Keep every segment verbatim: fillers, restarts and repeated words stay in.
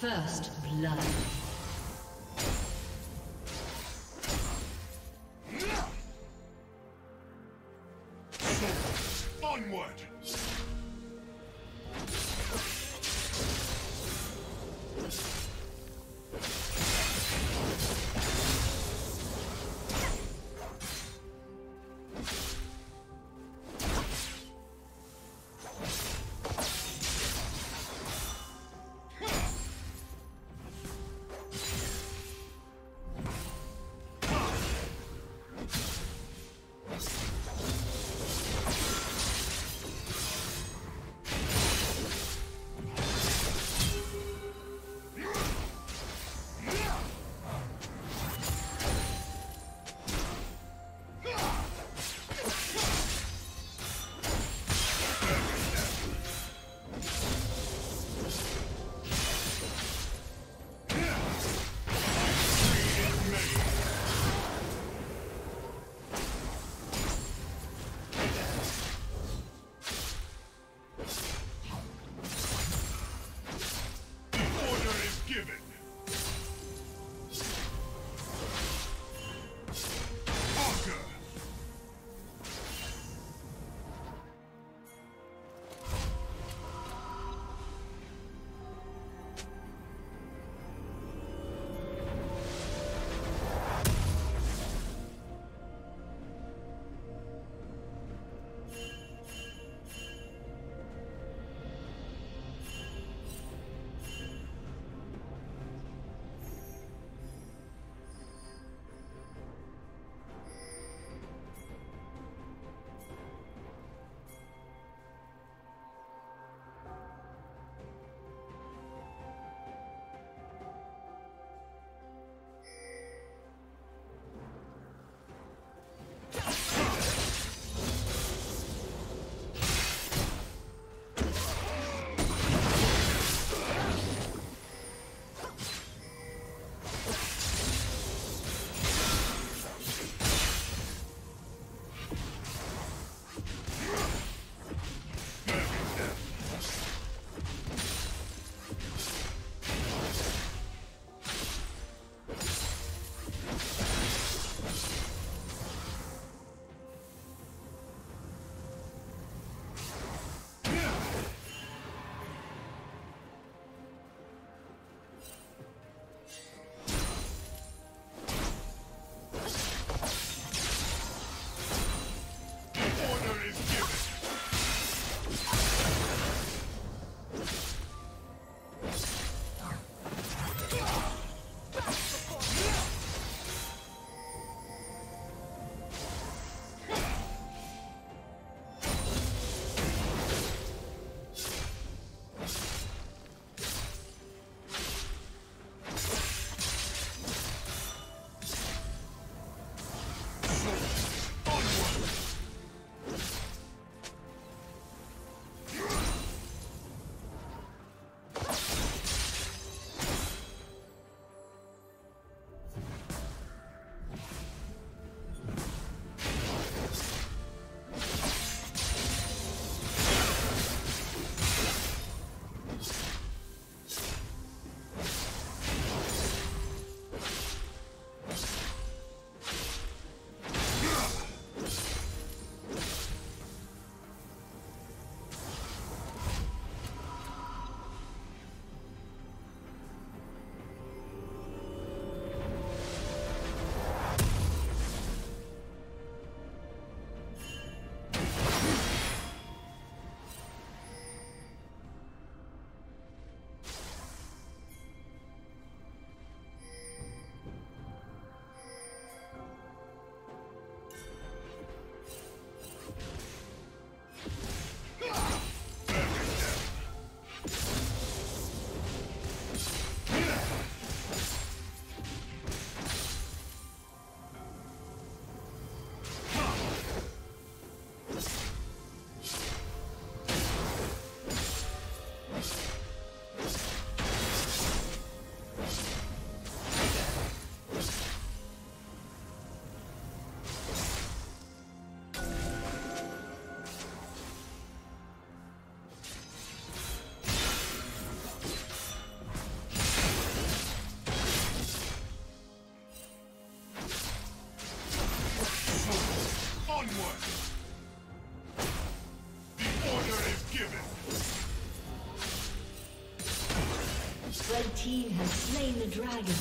First blood. given. Red team has slain the dragon.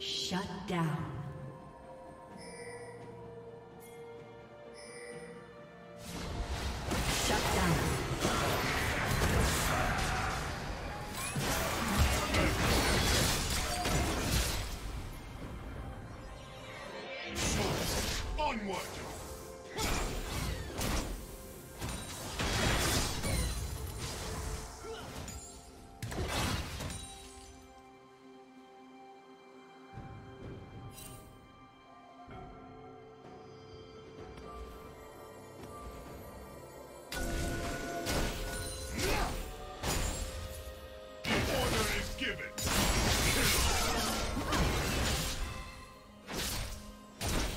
Shut down.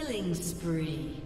Killing spree.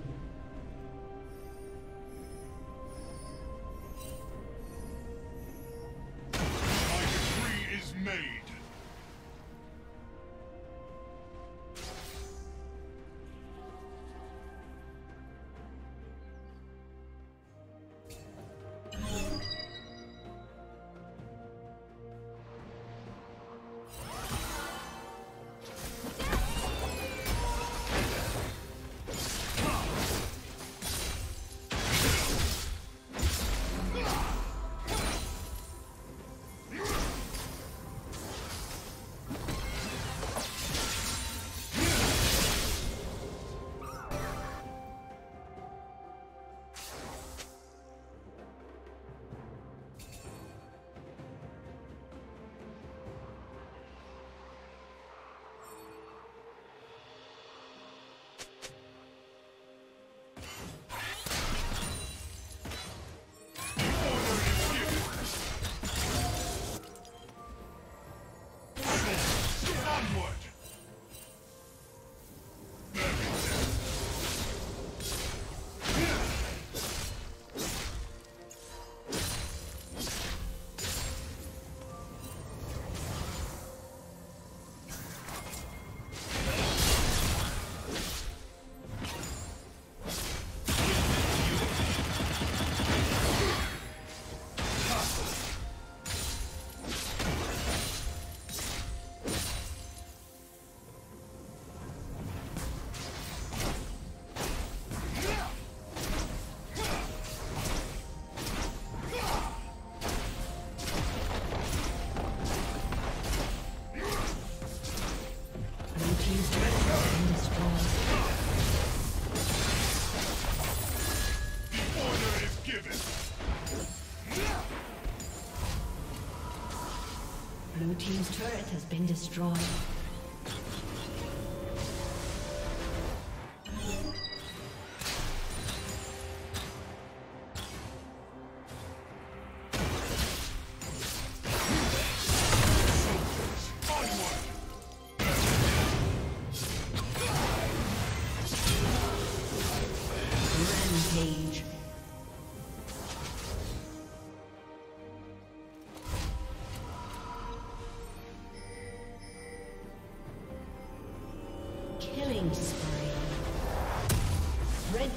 Blue team's turret has been destroyed. Red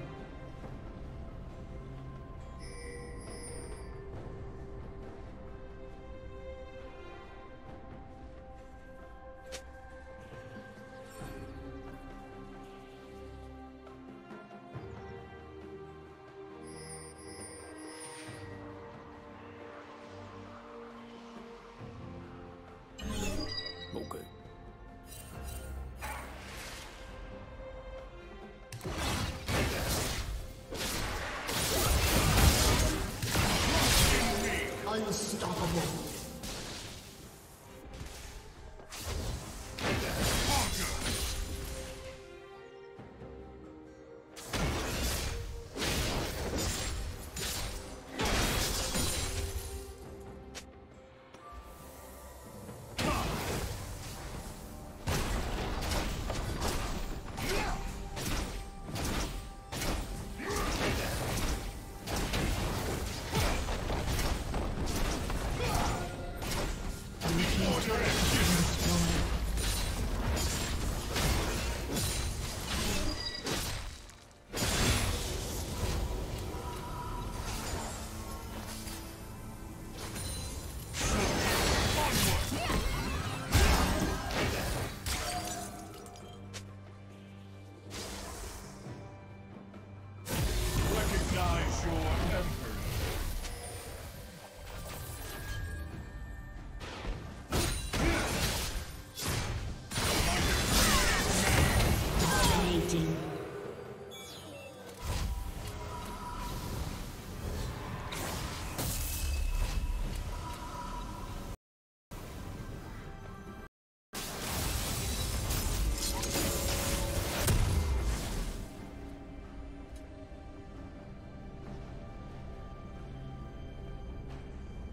Red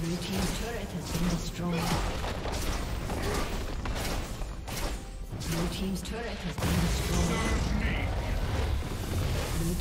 Blue team's turret has been destroyed. Blue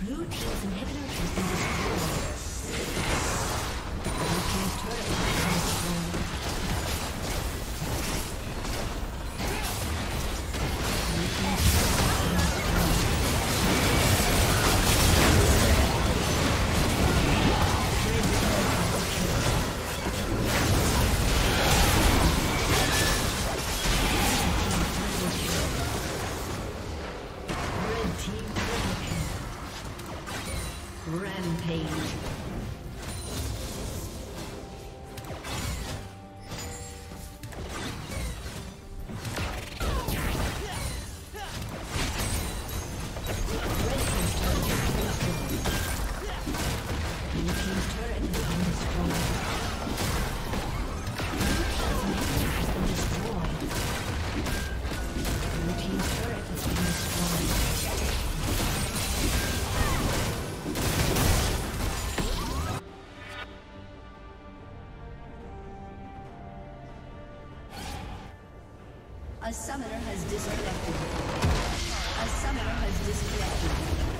Blue team's turret has been destroyed. Blue team's inhibitor has been destroyed. Blue team's turret has been destroyed. Blue team's turret has been destroyed. A summoner has disconnected. A summoner has disconnected.